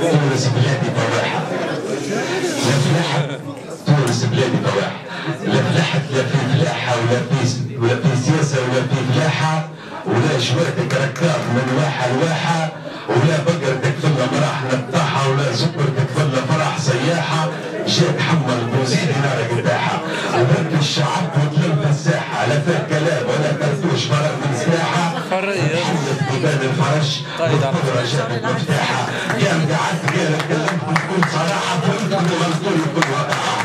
تونس بلادي بواح، لا فلاحت تونس بلادي بواح، لا فلاحت لا في فلاحة ولا في سياسة ولا في فلاحة، ولا شوية كركراك من واحة لواحة، ولا بقر تكفلنا مراح نطاحة، ولا زبر تكفلنا فرح سياحة، جات حمى البوزيدي نار قداحة، وبرد الشعب وتلم الساحة، لا فات كلام ولا كرتوش برا من سلاحة، وتحلت بيبان الفرش والقدرة جابت مفتاحة، كان قعدت قالت كلمت بكل صراحة، فهمت انه مقتول بكل وقاحة.